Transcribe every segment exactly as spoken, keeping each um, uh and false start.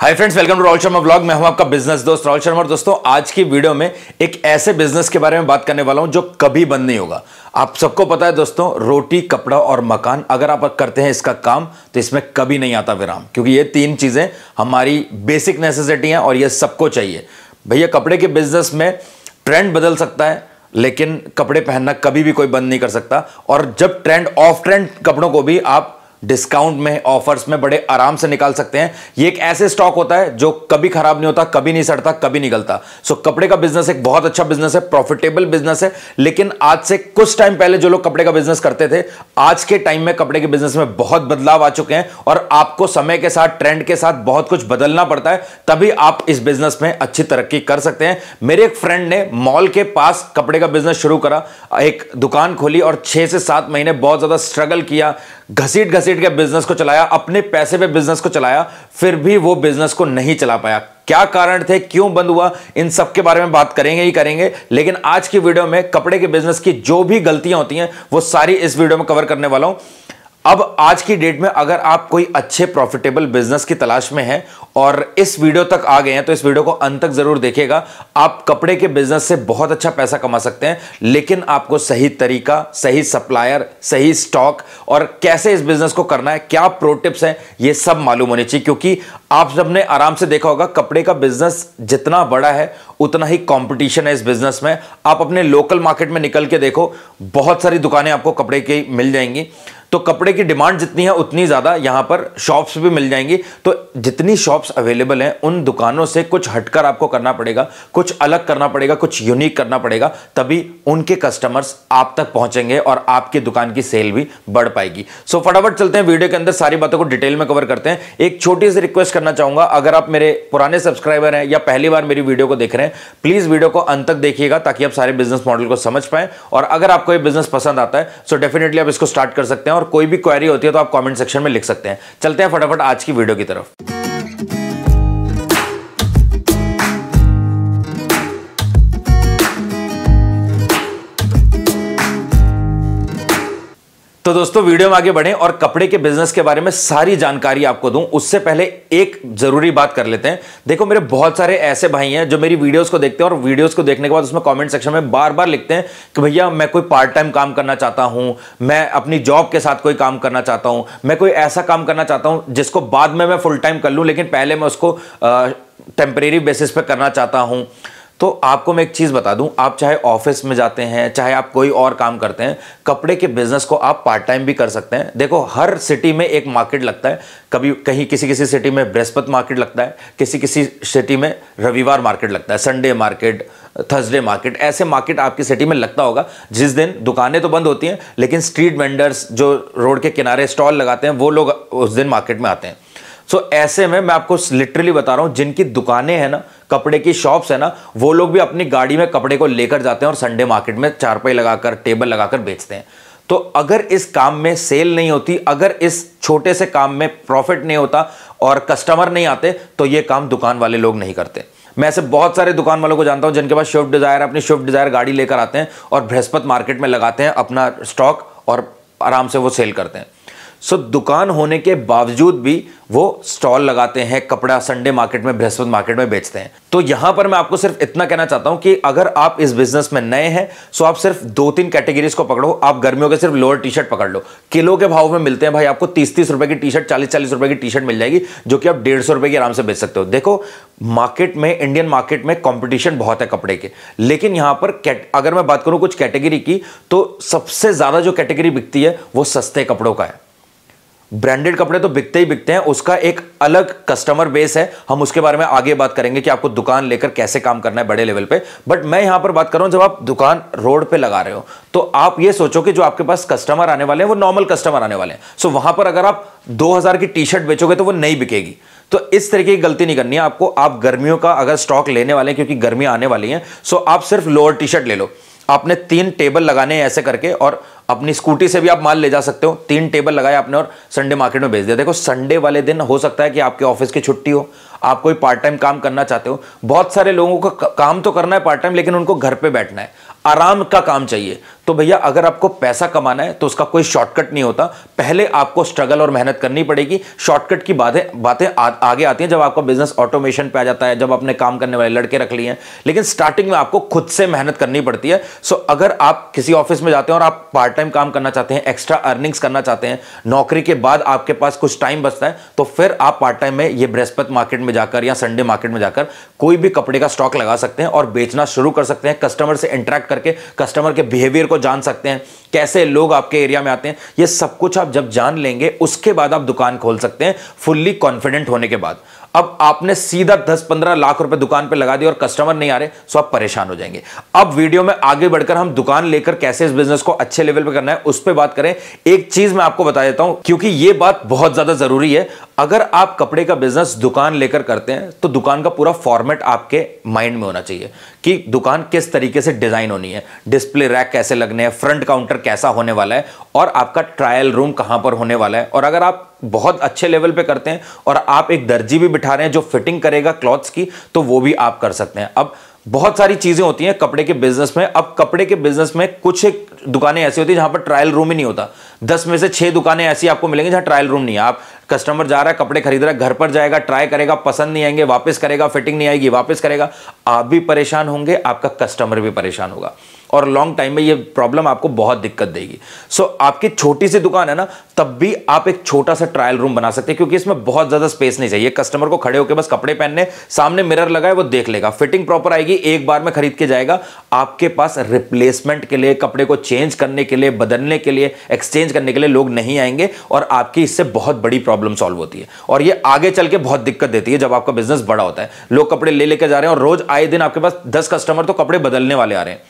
Hi friends, welcome to Rahul Sharma vlog. मैं हूं आपका बिजनेस दोस्त राहुल शर्मा। और दोस्तों, आज की वीडियो में एक ऐसे बिजनेस के बारे में बात करने वाला हूं जो कभी बंद नहीं होगा। आप सबको पता है दोस्तों, रोटी, कपड़ा और मकान, अगर आप करते हैं इसका काम तो इसमें कभी नहीं आता विराम, क्योंकि ये तीन चीज़ें हमारी बेसिक नेसेसिटी हैं और ये सबको चाहिए। भैया, कपड़े के बिजनेस में ट्रेंड बदल सकता है, लेकिन कपड़े पहनना कभी भी कोई बंद नहीं कर सकता। और जब ट्रेंड ऑफ ट्रेंड कपड़ों को भी आप डिस्काउंट में, ऑफर्स में बड़े आराम से निकाल सकते हैं। ये एक ऐसे स्टॉक होता है जो कभी खराब नहीं होता, कभी नहीं सड़ता, कभी निकलता। सो कपड़े का बिजनेस एक बहुत अच्छा बिजनेस है, प्रॉफिटेबल बिजनेस है। लेकिन आज से कुछ टाइम पहले जो लोग कपड़े का बिजनेस करते थे, आज के टाइम में कपड़े के बिजनेस में बहुत बदलाव आ चुके हैं और आपको समय के साथ, ट्रेंड के साथ बहुत कुछ बदलना पड़ता है, तभी आप इस बिजनेस में अच्छी तरक्की कर सकते हैं। मेरे एक फ्रेंड ने मॉल के पास कपड़े का बिजनेस शुरू करा, एक दुकान खोली और छः से सात महीने बहुत ज़्यादा स्ट्रगल किया, घसीट घसीट के बिजनेस को चलाया, अपने पैसे पे बिजनेस को चलाया, फिर भी वो बिजनेस को नहीं चला पाया। क्या कारण थे, क्यों बंद हुआ, इन सब के बारे में बात करेंगे ही करेंगे। लेकिन आज की वीडियो में कपड़े के बिजनेस की जो भी गलतियां होती हैं वो सारी इस वीडियो में कवर करने वाला हूं। अब आज की डेट में अगर आप कोई अच्छे प्रॉफिटेबल बिजनेस की तलाश में हैं और इस वीडियो तक आ गए हैं तो इस वीडियो को अंत तक जरूर देखिएगा। आप कपड़े के बिजनेस से बहुत अच्छा पैसा कमा सकते हैं, लेकिन आपको सही तरीका, सही सप्लायर, सही स्टॉक और कैसे इस बिजनेस को करना है, क्या प्रो टिप्स हैं, ये सब मालूम होनी चाहिए। क्योंकि आप सबने आराम से देखा होगा, कपड़े का बिजनेस जितना बड़ा है उतना ही कॉम्पिटिशन है इस बिजनेस में। आप अपने लोकल मार्केट में निकल के देखो, बहुत सारी दुकानें आपको कपड़े की मिल जाएंगी। तो कपड़े की डिमांड जितनी है उतनी ज़्यादा यहाँ पर शॉप्स भी मिल जाएंगी। तो जितनी शॉप्स अवेलेबल हैं उन दुकानों से कुछ हटकर आपको करना पड़ेगा, कुछ अलग करना पड़ेगा, कुछ यूनिक करना पड़ेगा, तभी उनके कस्टमर्स आप तक पहुँचेंगे और आपकी दुकान की सेल भी बढ़ पाएगी। सो फटाफट चलते हैं वीडियो के अंदर, सारी बातों को डिटेल में कवर करते हैं। एक छोटी सी रिक्वेस्ट करना चाहूँगा, अगर आप मेरे पुराने सब्सक्राइबर हैं या पहली बार मेरी वीडियो को देख रहे हैं, प्लीज़ वीडियो को अंत तक देखिएगा ताकि आप सारे बिजनेस मॉडल को समझ पाएँ। और अगर आपको ये बिजनेस पसंद आता है सो डेफिनेटली आप इसको स्टार्ट कर सकते हैं। और कोई भी क्वेरी होती है तो आप कमेंट सेक्शन में लिख सकते हैं। चलते हैं फटाफट आज की वीडियो की तरफ। तो दोस्तों, वीडियो में आगे बढ़ें और कपड़े के बिजनेस के बारे में सारी जानकारी आपको दूं, उससे पहले एक जरूरी बात कर लेते हैं। देखो, मेरे बहुत सारे ऐसे भाई हैं जो मेरी वीडियोस को देखते हैं और वीडियोस को देखने के बाद उसमें कमेंट सेक्शन में बार बार लिखते हैं कि भैया मैं कोई पार्ट टाइम काम करना चाहता हूँ, मैं अपनी जॉब के साथ कोई काम करना चाहता हूँ, मैं कोई ऐसा काम करना चाहता हूँ जिसको बाद में मैं फुल टाइम कर लूँ, लेकिन पहले मैं उसको टेम्परेरी बेसिस पर करना चाहता हूँ। तो आपको मैं एक चीज़ बता दूं, आप चाहे ऑफिस में जाते हैं, चाहे आप कोई और काम करते हैं, कपड़े के बिजनेस को आप पार्ट टाइम भी कर सकते हैं। देखो, हर सिटी में एक मार्केट लगता है, कभी कहीं किसी किसी सिटी में बृहस्पति मार्केट लगता है, किसी किसी सिटी में रविवार मार्केट लगता है, संडे मार्केट, थर्सडे मार्केट, ऐसे मार्केट आपकी सिटी में लगता होगा जिस दिन दुकानें तो बंद होती हैं, लेकिन स्ट्रीट वेंडर्स जो रोड के किनारे स्टॉल लगाते हैं वो लोग उस दिन मार्केट में आते हैं। सो so, ऐसे में मैं आपको लिटरली बता रहा हूँ, जिनकी दुकानें हैं ना, कपड़े की शॉप्स है ना, वो लोग भी अपनी गाड़ी में कपड़े को लेकर जाते हैं और संडे मार्केट में चारपाई लगाकर, टेबल लगाकर बेचते हैं। तो अगर इस काम में सेल नहीं होती, अगर इस छोटे से काम में प्रॉफिट नहीं होता और कस्टमर नहीं आते, तो ये काम दुकान वाले लोग नहीं करते। मैं ऐसे बहुत सारे दुकान वालों को जानता हूँ जिनके पास स्विफ्ट डिज़ायर, अपनी स्विफ्ट डिज़ायर गाड़ी लेकर आते हैं और बृहस्पति मार्केट में लगाते हैं अपना स्टॉक और आराम से वो सेल करते हैं। सो so, दुकान होने के बावजूद भी वो स्टॉल लगाते हैं, कपड़ा संडे मार्केट में, बृहस्पति मार्केट में बेचते हैं। तो यहाँ पर मैं आपको सिर्फ इतना कहना चाहता हूँ कि अगर आप इस बिजनेस में नए हैं सो आप सिर्फ दो तीन कैटेगरीज को पकड़ो। आप गर्मियों के सिर्फ लोअर टी शर्ट पकड़ लो, किलो के भाव में मिलते हैं भाई, आपको तीस तीस रुपए की टी शर्ट, चालीस चालीस रुपए की टी शर्ट मिल जाएगी, जो कि आप डेढ़ सौ रुपए की आराम से बेच सकते हो। देखो, मार्केट में, इंडियन मार्केट में कॉम्पिटिशन बहुत है कपड़े के, लेकिन यहाँ पर अगर मैं बात करूँ कुछ कैटेगरी की, तो सबसे ज़्यादा जो कैटेगरी बिकती है वो सस्ते कपड़ों का है। ब्रांडेड कपड़े तो बिकते ही बिकते हैं, उसका एक अलग कस्टमर बेस है, हम उसके बारे में आगे बात करेंगे कि आपको दुकान लेकर कैसे काम करना है बड़े लेवल पे। बट मैं यहाँ पर बात कर रहा हूँ, जब आप दुकान रोड पे लगा रहे हो तो आप ये सोचो कि जो आपके पास कस्टमर आने वाले हैं वो नॉर्मल कस्टमर आने वाले हैं। सो वहाँ पर अगर आप दो हज़ार की टी शर्ट बेचोगे तो वो नहीं बिकेगी। तो इस तरीके की गलती नहीं करनी है आपको। आप गर्मियों का अगर स्टॉक लेने वाले हैं, क्योंकि गर्मियाँ आने वाली हैं, सो आप सिर्फ लोअर टी शर्ट ले लो। आपने तीन टेबल लगाने हैं ऐसे करके, और अपनी स्कूटी से भी आप माल ले जा सकते हो। तीन टेबल लगाए आपने और संडे मार्केट में बेच दिया। देखो, संडे वाले दिन हो सकता है कि आपके ऑफिस की छुट्टी हो, आप कोई पार्ट टाइम काम करना चाहते हो। बहुत सारे लोगों को काम तो करना है पार्ट टाइम, लेकिन उनको घर पे बैठना है, आराम का काम चाहिए। तो भैया अगर आपको पैसा कमाना है तो उसका कोई शॉर्टकट नहीं होता, पहले आपको स्ट्रगल और मेहनत करनी पड़ेगी। शॉर्टकट की बातें बातें आगे आती हैं जब आपका बिजनेस ऑटोमेशन पे आ जाता है, जब आपने काम करने वाले लड़के रख लिए हैं, लेकिन स्टार्टिंग में आपको खुद से मेहनत करनी पड़ती है। सो अगर आप किसी ऑफिस में जाते हैं और आप पार्ट टाइम काम करना चाहते हैं, एक्स्ट्रा अर्निंग्स करना चाहते हैं, नौकरी के बाद आपके पास कुछ टाइम बचता है, तो फिर आप पार्ट टाइम में ये बृहस्पति मार्केट में जाकर या संडे मार्केट में जाकर कोई भी कपड़े का स्टॉक लगा सकते हैं और बेचना शुरू कर सकते हैं। कस्टमर से इंटरेक्ट करके कस्टमर के बिहेवियर को जान सकते हैं, कैसे लोग आपके एरिया में आते हैं, ये सब कुछ आप जब जान लेंगे उसके बाद आप दुकान खोल सकते हैं फुल्ली कॉन्फिडेंट होने के बाद। अब आपने सीधा दस पंद्रह लाख रुपए दुकान पे लगा दिए और कस्टमर नहीं आ रहे, सो आप परेशान हो जाएंगे। अब वीडियो में आगे बढ़कर हम दुकान लेकर कैसे इस बिजनेस को अच्छे लेवल पे करना है उस पे बात करें। एक चीज मैं आपको बता देता हूं क्योंकि ये बात बहुत ज्यादा जरूरी है, अगर आप कपड़े का बिजनेस दुकान लेकर करते हैं तो दुकान का पूरा फॉर्मेट आपके माइंड में होना चाहिए कि दुकान किस तरीके से डिजाइन होनी है, डिस्प्ले रैक कैसे लगने हैं, फ्रंट काउंटर कैसा होने वाला है और आपका ट्रायल रूम कहां पर होने वाला है। और अगर आप बहुत अच्छे लेवल पे करते हैं और आप एक दर्जी भी बिठा रहे हैं जो फिटिंग करेगा क्लॉथ्स की, तो वो भी आप कर सकते हैं। अब बहुत सारी चीजें होती हैं कपड़े के बिजनेस में। अब कपड़े के बिजनेस में कुछ एक दुकानें ऐसी होती है जहां पर ट्रायल रूम ही नहीं होता, दस में से छह दुकानें ऐसी आपको मिलेंगी जहां ट्रायल रूम नहीं है। आप कस्टमर जा रहा है, कपड़े खरीद रहा है, घर पर जाएगा, ट्राई करेगा, पसंद नहीं आएंगे, वापस करेगा, फिटिंग नहीं आएगी, वापस करेगा, आप भी परेशान होंगे, आपका कस्टमर भी परेशान होगा और लॉन्ग टाइम में ये प्रॉब्लम आपको बहुत दिक्कत देगी। सो आपकी छोटी सी दुकान है ना, तब भी आप एक छोटा सा ट्रायल रूम बना सकते हैं क्योंकि इसमें बहुत ज्यादा स्पेस नहीं चाहिए। कस्टमर को खड़े होकर बस कपड़े पहनने, सामने मिरर लगा है, वो देख लेगा, फिटिंग प्रॉपर आएगी, एक बार में खरीद के जाएगा। आपके पास रिप्लेसमेंट के लिए, कपड़े को चेंज करने के लिए, बदलने के लिए, एक्सचेंज करने के लिए लोग नहीं आएंगे और आपकी इससे बहुत बड़ी प्रॉब्लम सॉल्व होती है और ये आगे चल के बहुत दिक्कत देती है जब आपका बिजनेस बड़ा होता है। लोग कपड़े ले लेकर जा रहे हैं और रोज आए दिन आपके पास दस कस्टमर तो कपड़े बदलने वाले आ रहे हैं।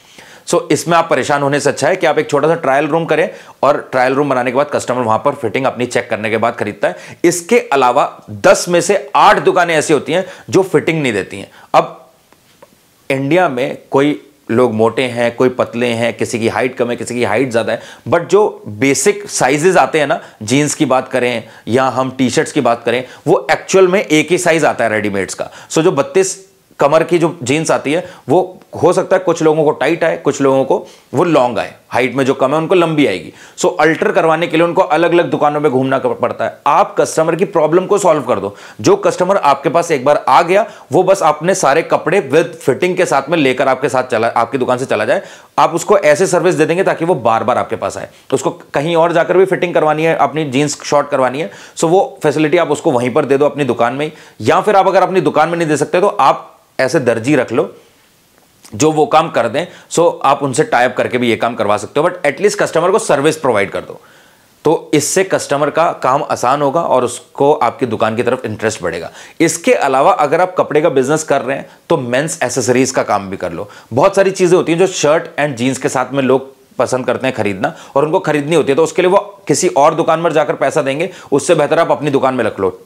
सो so, इसमें आप परेशान होने से अच्छा है कि आप एक छोटा सा ट्रायल रूम करें और ट्रायल रूम बनाने के बाद कस्टमर वहां पर फिटिंग अपनी चेक करने के बाद खरीदता है। इसके अलावा दस में से आठ दुकानें ऐसी होती हैं जो फिटिंग नहीं देती हैं। अब इंडिया में कोई लोग मोटे हैं, कोई पतले हैं, किसी की हाइट कम है, किसी की हाइट ज़्यादा है, बट जो बेसिक साइजेज आते हैं ना, जीन्स की बात करें या हम टी शर्ट्स की बात करें, वो एक्चुअल में एक ही साइज आता है रेडीमेड्स का। सो so, जो बत्तीस कमर की जो जीन्स आती है वो हो सकता है कुछ लोगों को टाइट आए, कुछ लोगों को वो लॉन्ग आए, हाइट में जो कम है उनको लंबी आएगी। सो अल्टर करवाने के लिए उनको अलग अलग दुकानों में घूमना पड़ता है। आप कस्टमर की प्रॉब्लम को सॉल्व कर दो। जो कस्टमर आपके पास एक बार आ गया वो बस अपने सारे कपड़े विद फिटिंग के साथ में लेकर आपके साथ चला आपकी दुकान से चला जाए। आप उसको ऐसे सर्विस दे देंगे ताकि वो बार बार आपके पास आए। तो उसको कहीं और जाकर भी फिटिंग करवानी है, अपनी जीन्स शॉर्ट करवानी है, सो वो फैसिलिटी आप उसको वहीं पर दे दो अपनी दुकान में। या फिर आप अगर अपनी दुकान में नहीं दे सकते तो आप ऐसे दर्जी रख लो जो वो काम कर दें। सो आप उनसे टाई अप करके भी ये काम करवा सकते हो, बट एटलीस्ट कस्टमर को सर्विस प्रोवाइड कर दो। तो इससे कस्टमर का काम आसान होगा और उसको आपकी दुकान की तरफ इंटरेस्ट बढ़ेगा। इसके अलावा अगर आप कपड़े का बिजनेस कर रहे हैं तो मेंस एसेसरीज का काम भी कर लो। बहुत सारी चीजें होती हैं जो शर्ट एंड जीन्स के साथ में लोग पसंद करते हैं खरीदना और उनको खरीदनी होती है, तो उसके लिए वो किसी और दुकान पर जाकर पैसा देंगे, उससे बेहतर आप अपनी दुकान में रख लो।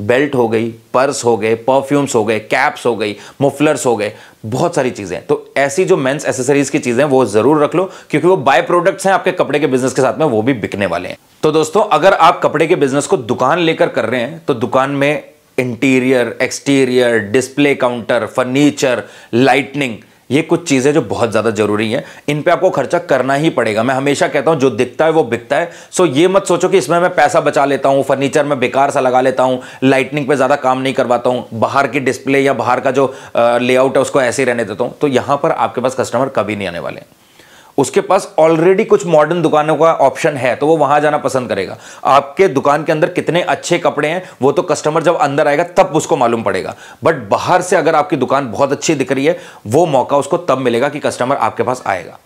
बेल्ट हो गई, पर्स हो गए, परफ्यूम्स हो गए, कैप्स हो गई, मफलर्स हो गए, बहुत सारी चीज़ें। तो ऐसी जो मेंस एसेसरीज की चीज़ें वो ज़रूर रख लो क्योंकि वो बाय प्रोडक्ट्स हैं आपके कपड़े के बिजनेस के साथ में, वो भी बिकने वाले हैं। तो दोस्तों अगर आप कपड़े के बिजनेस को दुकान लेकर कर रहे हैं तो दुकान में interior, exterior, display counter, furniture, lightning, ये कुछ चीज़ें जो बहुत ज़्यादा ज़रूरी हैं, इन पे आपको खर्चा करना ही पड़ेगा। मैं हमेशा कहता हूँ जो दिखता है वो बिकता है। सो ये मत सोचो कि इसमें मैं पैसा बचा लेता हूँ, फर्नीचर में बेकार सा लगा लेता हूँ, लाइटनिंग पे ज़्यादा काम नहीं करवाता हूँ, बाहर की डिस्प्ले या बाहर का जो लेआउट है उसको ऐसे ही रहने देता हूँ, तो यहाँ पर आपके पास कस्टमर कभी नहीं आने वाले हैं। उसके पास ऑलरेडी कुछ मॉडर्न दुकानों का ऑप्शन है तो वो वहां जाना पसंद करेगा। आपके दुकान के अंदर कितने अच्छे कपड़े हैं वो तो कस्टमर जब अंदर आएगा तब उसको मालूम पड़ेगा, बट बाहर से अगर आपकी दुकान बहुत अच्छी दिख रही है वो मौका उसको तब मिलेगा कि कस्टमर आपके पास आएगा।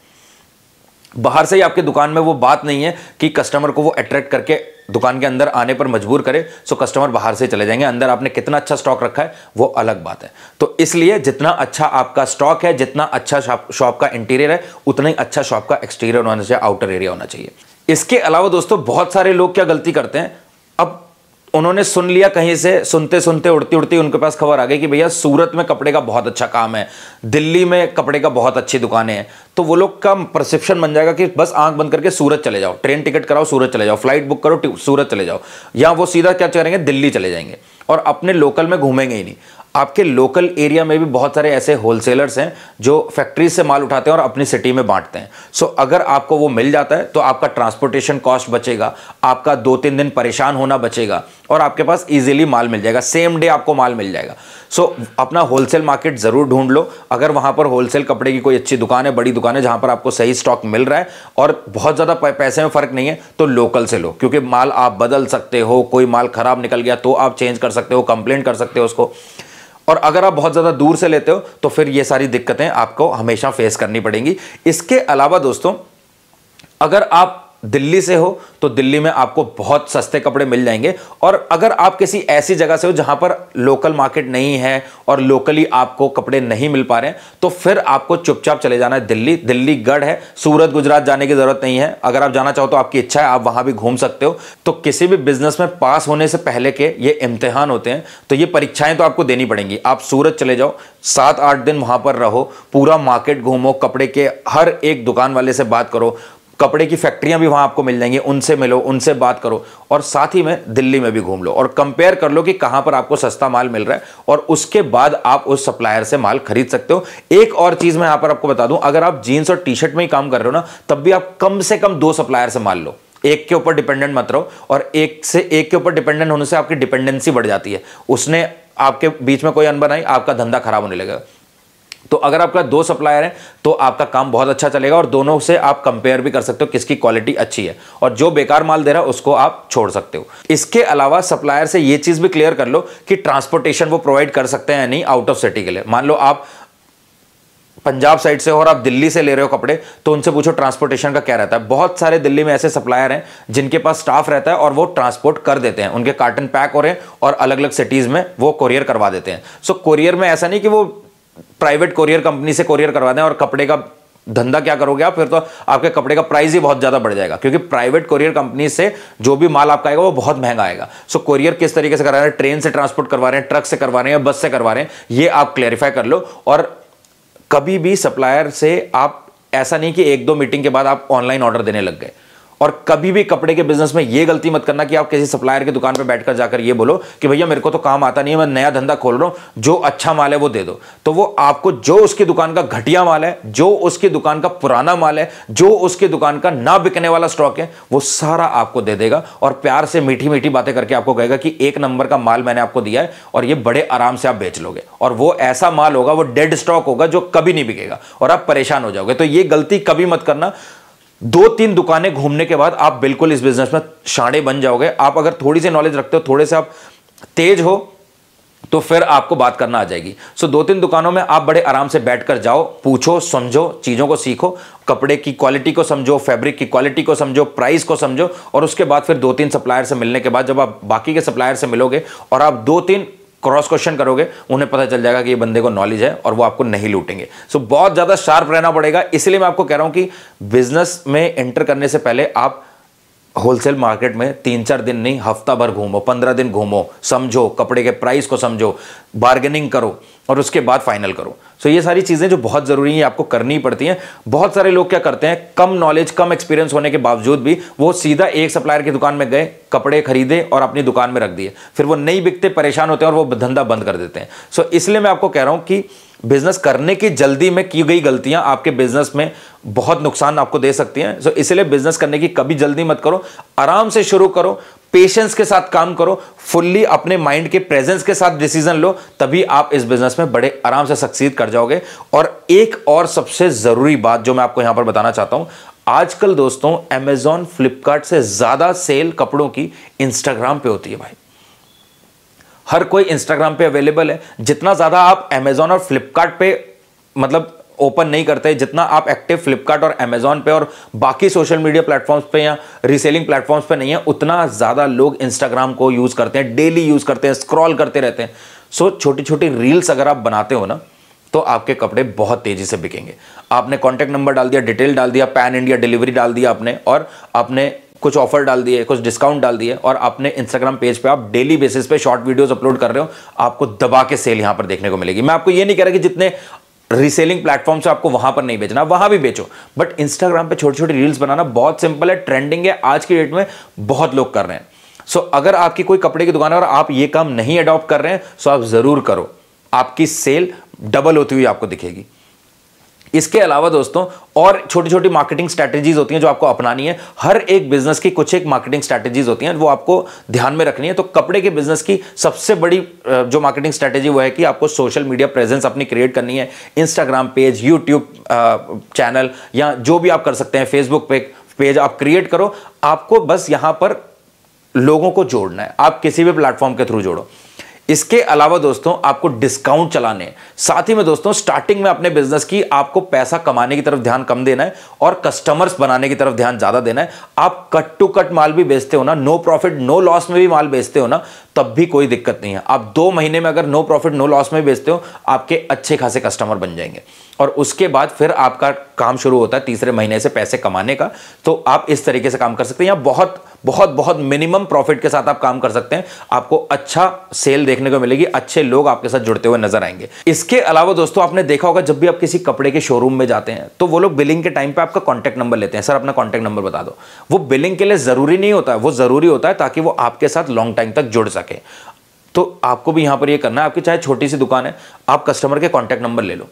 बाहर से ही आपकी दुकान में वो बात नहीं है कि कस्टमर को वो अट्रैक्ट करके दुकान के अंदर आने पर मजबूर करे, सो कस्टमर बाहर से चले जाएंगे। अंदर आपने कितना अच्छा स्टॉक रखा है वो अलग बात है। तो इसलिए जितना अच्छा आपका स्टॉक है, जितना अच्छा शॉप का इंटीरियर है, उतना ही अच्छा शॉप का एक्सटीरियर होना चाहिए, आउटर एरिया होना चाहिए। इसके अलावा दोस्तों बहुत सारे लोग क्या गलती करते हैं, अब उन्होंने सुन लिया कहीं से, सुनते सुनते उड़ती उड़ती उनके पास खबर आ गई कि भैया सूरत में कपड़े का बहुत अच्छा काम है, दिल्ली में कपड़े का बहुत अच्छी दुकानें हैं, तो वो लोग का परसेप्शन बन जाएगा कि बस आंख बंद करके सूरत चले जाओ, ट्रेन टिकट कराओ सूरत चले जाओ, फ्लाइट बुक करो सूरत चले जाओ, या वो सीधा क्या करेंगे दिल्ली चले जाएंगे और अपने लोकल में घूमेंगे ही नहीं। आपके लोकल एरिया में भी बहुत सारे ऐसे होलसेलर्स हैं जो फैक्ट्री से माल उठाते हैं और अपनी सिटी में बांटते हैं। सो अगर आपको वो मिल जाता है तो आपका ट्रांसपोर्टेशन कॉस्ट बचेगा, आपका दो तीन दिन परेशान होना बचेगा और आपके पास इजीली माल मिल जाएगा, सेम डे आपको माल मिल जाएगा। सो अपना होलसेल मार्केट ज़रूर ढूंढ लो। अगर वहाँ पर होलसेल कपड़े की कोई अच्छी दुकान है, बड़ी दुकान है जहाँ पर आपको सही स्टॉक मिल रहा है और बहुत ज़्यादा पैसे में फ़र्क नहीं है तो लोकल से लो, क्योंकि माल आप बदल सकते हो। कोई माल ख़राब निकल गया तो आप चेंज कर सकते हो, कंप्लेंट कर सकते हो उसको। और अगर आप बहुत ज़्यादा दूर से लेते हो तो फिर ये सारी दिक्कतें आपको हमेशा फेस करनी पड़ेंगी। इसके अलावा दोस्तों, अगर आप दिल्ली से हो तो दिल्ली में आपको बहुत सस्ते कपड़े मिल जाएंगे, और अगर आप किसी ऐसी जगह से हो जहाँ पर लोकल मार्केट नहीं है और लोकली आपको कपड़े नहीं मिल पा रहे हैं तो फिर आपको चुपचाप चले जाना है दिल्ली। दिल्ली गढ़ है, सूरत गुजरात जाने की ज़रूरत नहीं है। अगर आप जाना चाहो तो आपकी इच्छा है, आप वहाँ भी घूम सकते हो। तो किसी भी बिजनेस में पास होने से पहले के ये इम्तिहान होते हैं, तो ये परीक्षाएँ तो आपको देनी पड़ेंगी। आप सूरत चले जाओ, सात आठ दिन वहाँ पर रहो, पूरा मार्केट घूमो, कपड़े के हर एक दुकान वाले से बात करो, कपड़े की फैक्ट्रियां भी वहाँ आपको मिल जाएंगी, उनसे मिलो, उनसे बात करो, और साथ ही में दिल्ली में भी घूम लो और कंपेयर कर लो कि कहाँ पर आपको सस्ता माल मिल रहा है, और उसके बाद आप उस सप्लायर से माल खरीद सकते हो। एक और चीज़ मैं यहाँ पर आपको बता दूँ, अगर आप जीन्स और टी शर्ट में ही काम कर रहे हो ना, तब भी आप कम से कम दो सप्लायर से माल लो, एक के ऊपर डिपेंडेंट मत रहो। और एक से एक के ऊपर डिपेंडेंट होने से आपकी डिपेंडेंसी बढ़ जाती है, उसने आपके बीच में कोई अनबन आई, आपका धंधा खराब होने लगेगा। तो अगर आपका दो सप्लायर है तो आपका काम बहुत अच्छा चलेगा और दोनों से आप कंपेयर भी कर सकते हो किसकी क्वालिटी अच्छी है, और जो बेकार माल दे रहा है उसको आप छोड़ सकते हो। इसके अलावा सप्लायर से ये चीज़ भी क्लियर कर लो कि ट्रांसपोर्टेशन वो प्रोवाइड कर सकते हैं या नहीं आउट ऑफ सिटी के लिए। मान लो आप पंजाब साइड से हो और आप दिल्ली से ले रहे हो कपड़े, तो उनसे पूछो ट्रांसपोर्टेशन का क्या रहता है। बहुत सारे दिल्ली में ऐसे सप्लायर हैं जिनके पास स्टाफ रहता है और वो ट्रांसपोर्ट कर देते हैं, उनके कार्टन पैक हो रहे हैं और अलग अलग सिटीज़ में वो कोरियर करवा देते हैं। सो कोरियर में ऐसा नहीं कि वो प्राइवेट कोरियर कंपनी से कोरियर करवा दें और कपड़े का धंधा क्या करोगे आप, फिर तो आपके कपड़े का प्राइस ही बहुत ज़्यादा बढ़ जाएगा, क्योंकि प्राइवेट कोरियर कंपनी से जो भी माल आपका आएगा वो बहुत महंगा आएगा। सो कोरियर किस तरीके से करा रहे हैं, ट्रेन से ट्रांसपोर्ट करवा रहे हैं, ट्रक से करवा रहे हैं, बस से करवा रहे हैं, ये आप क्लैरिफाई कर लो। और कभी भी सप्लायर से आप ऐसा नहीं कि एक दो मीटिंग के बाद आप ऑनलाइन ऑर्डर देने लग गए। और कभी भी कपड़े के बिजनेस में ये गलती मत करना कि आप किसी सप्लायर की दुकान पर बैठकर जाकर ये बोलो कि भैया मेरे को तो काम आता नहीं है, मैं नया धंधा खोल रहा हूँ, जो अच्छा माल है वो दे दो। तो वो आपको जो उसकी दुकान का घटिया माल है, जो उसकी दुकान का पुराना माल है, जो उसकी दुकान का ना बिकने वाला स्टॉक है, वो सारा आपको दे देगा और प्यार से मीठी मीठी बातें करके आपको कहेगा कि एक नंबर का माल मैंने आपको दिया है और ये बड़े आराम से आप बेच लोगे। और वो ऐसा माल होगा, वो डेड स्टॉक होगा जो कभी नहीं बिकेगा और आप परेशान हो जाओगे। तो ये गलती कभी मत करना। दो तीन दुकानें घूमने के बाद आप बिल्कुल इस बिजनेस में शाणे बन जाओगे। आप अगर थोड़ी सी नॉलेज रखते हो, थोड़े से आप तेज हो, तो फिर आपको बात करना आ जाएगी। सो दो तीन दुकानों में आप बड़े आराम से बैठकर जाओ, पूछो, समझो, चीज़ों को सीखो, कपड़े की क्वालिटी को समझो, फैब्रिक की क्वालिटी को समझो, प्राइस को समझो, और उसके बाद फिर दो तीन सप्लायर से मिलने के बाद जब आप बाकी के सप्लायर से मिलोगे और आप दो तीन क्रॉस क्वेश्चन करोगे, उन्हें पता चल जाएगा कि ये बंदे को नॉलेज है और वो आपको नहीं लूटेंगे। सो so, बहुत ज़्यादा शार्प रहना पड़ेगा। इसलिए मैं आपको कह रहा हूँ कि बिजनेस में एंटर करने से पहले आप होलसेल मार्केट में तीन चार दिन नहीं, हफ्ता भर घूमो, पंद्रह दिन घूमो, समझो, कपड़े के प्राइस को समझो, बार्गेनिंग करो और उसके बाद फाइनल करो। सो so, ये सारी चीज़ें जो बहुत ज़रूरी है आपको करनी पड़ती हैं। बहुत सारे लोग क्या करते हैं, कम नॉलेज, कम एक्सपीरियंस होने के बावजूद भी वो सीधा एक सप्लायर की दुकान में गए, कपड़े खरीदे और अपनी दुकान में रख दिए, फिर वो नहीं बिकते, परेशान होते हैं और वो धंधा बंद कर देते हैं। सो so, इसलिए मैं आपको कह रहा हूँ कि बिजनेस करने की जल्दी में की गई गलतियाँ आपके बिजनेस में बहुत नुकसान आपको दे सकती हैं। सो so, इसलिए बिजनेस करने की कभी जल्दी मत करो, आराम से शुरू करो, पेशेंस के साथ काम करो, फुल्ली अपने माइंड के प्रेजेंस के साथ डिसीजन लो, तभी आप इस बिजनेस में बड़े आराम से सक्सीड कर जाओगे। और एक और सबसे ज़रूरी बात जो मैं आपको यहाँ पर बताना चाहता हूँ, आजकल दोस्तों अमेज़ॉन फ्लिपकार्ट से ज़्यादा सेल कपड़ों की इंस्टाग्राम पे होती है। भाई हर कोई इंस्टाग्राम पे अवेलेबल है। जितना ज़्यादा आप अमेज़ॉन और फ्लिपकार्ट पे मतलब ओपन नहीं करते, जितना आप एक्टिव फ्लिपकार्ट और अमेज़ॉन पे और बाकी सोशल मीडिया प्लेटफॉर्म्स पे या रीसेलिंग प्लेटफॉर्म्स पे नहीं है, उतना ज़्यादा लोग इंस्टाग्राम को यूज़ करते हैं, डेली यूज़ करते हैं, स्क्रॉल करते रहते हैं। सो छोटी छोटी रील्स अगर आप बनाते हो ना, तो आपके कपड़े बहुत तेज़ी से बिकेंगे। आपने कॉन्टैक्ट नंबर डाल दिया, डिटेल डाल दिया, पैन इंडिया डिलीवरी डाल दिया आपने, और आपने कुछ ऑफर डाल दिए, कुछ डिस्काउंट डाल दिए, और अपने इंस्टाग्राम पेज पे आप डेली बेसिस पे शॉर्ट वीडियोस अपलोड कर रहे हो, आपको दबा के सेल यहाँ पर देखने को मिलेगी। मैं आपको ये नहीं कह रहा कि जितने रीसेलिंग प्लेटफॉर्म से आपको वहां पर नहीं बेचना, वहां भी बेचो, बट इंस्टाग्राम पे छोटी छोटी रील्स बनाना बहुत सिंपल है, ट्रेंडिंग है, आज की डेट में बहुत लोग कर रहे हैं। सो अगर आपकी कोई कपड़े की दुकान है और आप ये काम नहीं अडॉप्ट कर रहे हैं, सो आप ज़रूर करो। आपकी सेल डबल होती हुई आपको दिखेगी। इसके अलावा दोस्तों और छोटी छोटी मार्केटिंग स्ट्रैटेजीज होती हैं जो आपको अपनानी है। हर एक बिजनेस की कुछ एक मार्केटिंग स्ट्रैटेजीज होती हैं, वो आपको ध्यान में रखनी है। तो कपड़े के बिजनेस की सबसे बड़ी जो मार्केटिंग स्ट्रैटेजी वो है कि आपको सोशल मीडिया प्रेजेंस अपनी क्रिएट करनी है। इंस्टाग्राम पेज, यूट्यूब चैनल या जो भी आप कर सकते हैं, फेसबुक पे पेज आप क्रिएट करो। आपको बस यहाँ पर लोगों को जोड़ना है, आप किसी भी प्लेटफॉर्म के थ्रू जोड़ो। इसके अलावा दोस्तों आपको डिस्काउंट चलाने हैं। साथ ही में दोस्तों स्टार्टिंग में अपने बिजनेस की आपको पैसा कमाने की तरफ ध्यान कम देना है और कस्टमर्स बनाने की तरफ ध्यान ज़्यादा देना है। आप कट टू कट माल भी बेचते हो ना, नो प्रॉफिट नो लॉस में भी माल बेचते हो ना, तब भी कोई दिक्कत नहीं है। आप दो महीने में अगर नो प्रॉफिट नो लॉस में बेचते हो, आपके अच्छे खासे कस्टमर बन जाएंगे और उसके बाद फिर आपका काम शुरू होता है तीसरे महीने से पैसे कमाने का। तो आप इस तरीके से काम कर सकते हैं या बहुत बहुत बहुत मिनिमम प्रॉफिट के साथ आप काम कर सकते हैं। आपको अच्छा सेल देखने को मिलेगी, अच्छे लोग आपके साथ जुड़ते हुए नजर आएंगे। इसके अलावा दोस्तों आपने देखा होगा जब भी आप किसी कपड़े के शोरूम में जाते हैं तो वो लोग बिलिंग के टाइम पे आपका कॉन्टैक्ट नंबर लेते हैं, सर अपना कॉन्टैक्ट नंबर बता दो। वो बिलिंग के लिए जरूरी नहीं होता है, वो जरूरी होता है ताकि वो आपके साथ लॉन्ग टाइम तक जुड़ सके। तो आपको भी यहाँ पर यह करना है, आपकी चाहे छोटी सी दुकान है, आप कस्टमर के कॉन्टैक्ट नंबर ले लो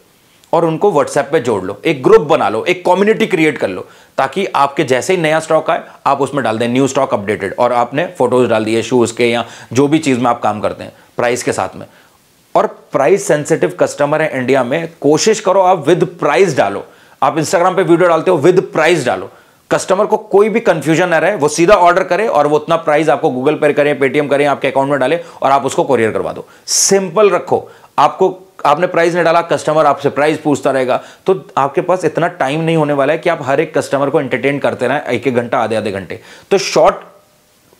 और उनको व्हाट्सएप पे जोड़ लो, एक ग्रुप बना लो, एक कम्युनिटी क्रिएट कर लो, ताकि आपके जैसे ही नया स्टॉक आए आप उसमें डाल दें न्यू स्टॉक अपडेटेड और आपने फोटोज डाल दिए शूज़ के या जो भी चीज़ में आप काम करते हैं प्राइस के साथ में। और प्राइस सेंसिटिव कस्टमर है इंडिया में, कोशिश करो आप विद प्राइस डालो। आप इंस्टाग्राम पर वीडियो डालते हो, विद प्राइस डालो, कस्टमर को कोई भी कंफ्यूजन ना रहे, वो सीधा ऑर्डर करे और वो उतना प्राइस आपको गूगल पे करें, पेटीएम करें, आपके अकाउंट में डाले और आप उसको कोरियर करवा दो। सिंपल रखो, आपको आपने प्राइस नहीं डाला, कस्टमर आपसे प्राइस पूछता रहेगा, तो आपके पास इतना टाइम नहीं होने वाला है कि आप हर एक कस्टमर को एंटरटेन करते रहें एक एक घंटा आधे आधे घंटे। तो शॉर्ट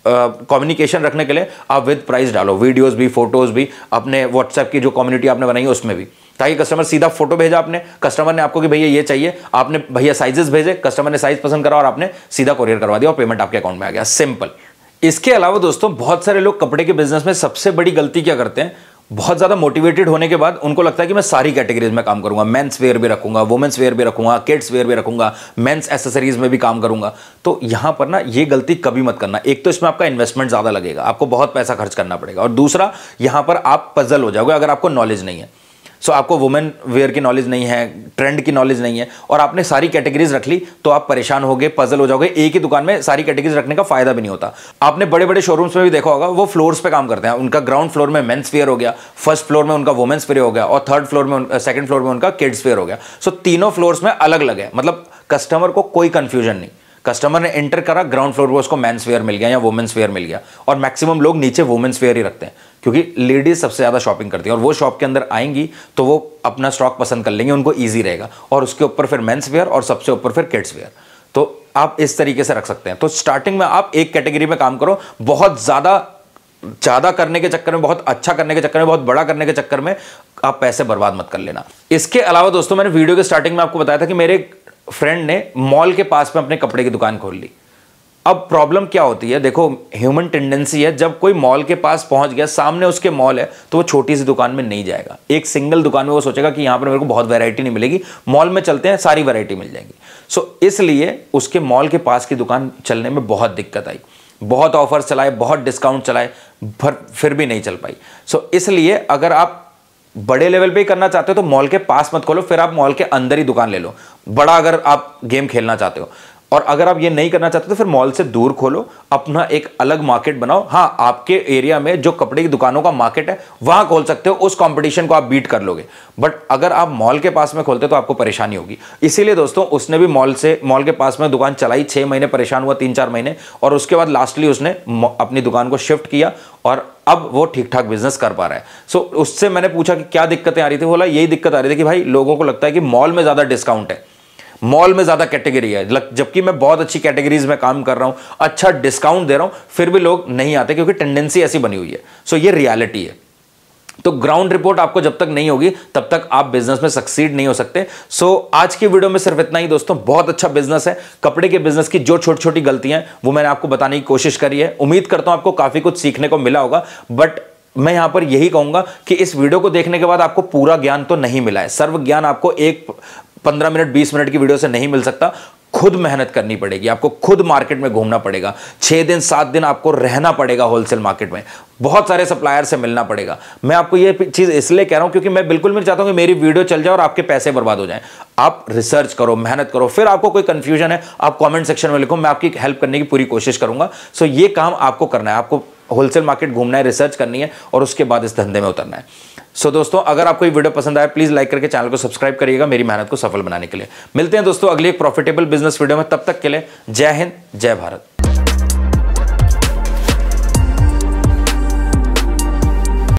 कम्युनिकेशन रखने के लिए आप विद प्राइस डालो, वीडियोस भी, फोटोज भी, अपने व्हाट्सएप की जो कम्युनिटी आपने बनाई है उसमें भी, ताकि कस्टमर सीधा फोटो भेजा आपने, कस्टमर ने आपको कि भैया ये चाहिए, आपने भैया साइजेस भेजे, कस्टमर ने साइज पसंद करा और आपने सीधा कोरियर करवा दिया और पेमेंट आपके अकाउंट में आ गया, सिंपल। इसके अलावा दोस्तों बहुत सारे लोग कपड़े के बिजनेस में सबसे बड़ी गलती क्या करते हैं, बहुत ज़्यादा मोटिवेटेड होने के बाद उनको लगता है कि मैं सारी कैटेगरीज में काम करूंगा, मेंस वेयर भी रखूंगा, वुमेंस वेयर भी रखूंगा, किड्स वेयर भी रखूंगा, मेंस एसेसरीज में भी काम करूंगा। तो यहाँ पर ना ये गलती कभी मत करना। एक तो इसमें आपका इन्वेस्टमेंट ज़्यादा लगेगा, आपको बहुत पैसा खर्च करना पड़ेगा, और दूसरा यहाँ पर आप पजल हो जाओगे अगर आपको नॉलेज नहीं है। सो so, आपको वुमेन वेयर की नॉलेज नहीं है, ट्रेंड की नॉलेज नहीं है और आपने सारी कैटेगरीज रख ली, तो आप परेशान होगे, पजल हो जाओगे। एक ही दुकान में सारी कैटेगरीज रखने का फायदा भी नहीं होता। आपने बड़े बड़े शोरूम्स में भी देखा होगा, वो फ्लोर्स पे काम करते हैं, उनका ग्राउंड फ्लोर में मेंस वेयर हो गया, फर्स्ट फ्लोर में उनका वुमेन्स वेयर हो गया और थर्ड फ्लोर में सेकंड फ्लोर में उनका किड्स वेयर हो गया। सो so, तीनों फ्लोर्स में अलग अलग है, मतलब कस्टमर को कोई कंफ्यूजन नहीं। कस्टमर ने एंटर करा, ग्राउंड फ्लोर पर उसको मेंस वेयर मिल गया या वुमेन्स वेयर मिल गया, और मैक्सिमम लोग नीचे वुमेन्स वेयर ही रखते हैं क्योंकि लेडीज सबसे ज़्यादा शॉपिंग करती हैं और वो शॉप के अंदर आएंगी तो वो अपना स्टॉक पसंद कर लेंगे, उनको ईजी रहेगा, और उसके ऊपर फिर मेंस वेयर और सबसे ऊपर फिर किड्स वेयर। तो आप इस तरीके से रख सकते हैं। तो स्टार्टिंग में आप एक कैटेगरी में काम करो, बहुत ज़्यादा ज़्यादा करने के चक्कर में, बहुत अच्छा करने के चक्कर में, बहुत बड़ा करने के चक्कर में आप पैसे बर्बाद मत कर लेना। इसके अलावा दोस्तों मैंने वीडियो के स्टार्टिंग में आपको बताया था कि मेरे फ्रेंड ने मॉल के पास में अपने कपड़े की दुकान खोल ली। अब प्रॉब्लम क्या होती है, देखो ह्यूमन टेंडेंसी है, जब कोई मॉल के पास पहुंच गया, सामने उसके मॉल है, तो वो छोटी सी दुकान में नहीं जाएगा। एक सिंगल दुकान में वो सोचेगा कि यहाँ पर मेरे को बहुत वैरायटी नहीं मिलेगी, मॉल में चलते हैं सारी वैरायटी मिल जाएगी। सो इसलिए उसके मॉल के पास की दुकान चलने में बहुत दिक्कत आई, बहुत ऑफर्स चलाए, बहुत डिस्काउंट चलाए, फिर भी नहीं चल पाई। सो इसलिए अगर आप बड़े लेवल पे ही करना चाहते हो तो मॉल के पास मत खोलो, फिर आप मॉल के अंदर ही दुकान ले लो, बड़ा अगर आप गेम खेलना चाहते हो। और अगर आप ये नहीं करना चाहते तो फिर मॉल से दूर खोलो, अपना एक अलग मार्केट बनाओ। हाँ, आपके एरिया में जो कपड़े की दुकानों का मार्केट है वहां खोल सकते हो, उस कंपटीशन को आप बीट कर लोगे, बट अगर आप मॉल के पास में खोलते हो तो आपको परेशानी होगी। इसीलिए दोस्तों उसने भी मॉल से मॉल के पास में दुकान चलाई, छः महीने परेशान हुआ, तीन चार महीने, और उसके बाद लास्टली उसने अपनी दुकान को शिफ्ट किया और अब वो ठीक ठाक बिजनेस कर पा रहा है। सो so, उससे मैंने पूछा कि क्या दिक्कतें आ रही थी, बोला यही दिक्कत आ रही थी कि भाई लोगों को लगता है कि मॉल में ज़्यादा डिस्काउंट है, मॉल में ज़्यादा कैटेगरी है, जबकि मैं बहुत अच्छी कैटेगरीज में काम कर रहा हूँ, अच्छा डिस्काउंट दे रहा हूँ, फिर भी लोग नहीं आते क्योंकि टेंडेंसी ऐसी बनी हुई है। सो so, ये रियलिटी है। तो ग्राउंड रिपोर्ट आपको जब तक नहीं होगी तब तक आप बिजनेस में सक्सीड नहीं हो सकते। सो आज की वीडियो में सिर्फ इतना ही दोस्तों। बहुत अच्छा बिजनेस है, कपड़े के बिजनेस की जो छोटी छोटी गलतियां हैं वो मैंने आपको बताने की कोशिश करी है। उम्मीद करता हूं आपको काफी कुछ सीखने को मिला होगा, बट मैं यहां पर यही कहूंगा कि इस वीडियो को देखने के बाद आपको पूरा ज्ञान तो नहीं मिला है, सर्व ज्ञान आपको एक पंद्रह मिनट बीस मिनट की वीडियो से नहीं मिल सकता। खुद मेहनत करनी पड़ेगी, आपको खुद मार्केट में घूमना पड़ेगा, छः दिन सात दिन आपको रहना पड़ेगा होलसेल मार्केट में, बहुत सारे सप्लायर से मिलना पड़ेगा। मैं आपको ये चीज़ इसलिए कह रहा हूँ क्योंकि मैं बिल्कुल नहीं चाहता हूँ कि मेरी वीडियो चल जाए और आपके पैसे बर्बाद हो जाएं। आप रिसर्च करो, मेहनत करो, फिर आपको कोई कन्फ्यूजन है आप कॉमेंट सेक्शन में लिखो, मैं आपकी हेल्प करने की पूरी कोशिश करूँगा। सो ये काम आपको करना है, आपको होलसेल मार्केट घूमना है, रिसर्च करनी है और उसके बाद इस धंधे में उतरना है। सो दोस्तों, अगर आपको ये वीडियो पसंद आए प्लीज़ लाइक करके चैनल को सब्सक्राइब करिएगा मेरी मेहनत को सफल बनाने के लिए। मिलते हैं दोस्तों अगली एक प्रॉफिटेबल बिजनेस वीडियो में, तब तक के लिए जय हिंद जय भारत।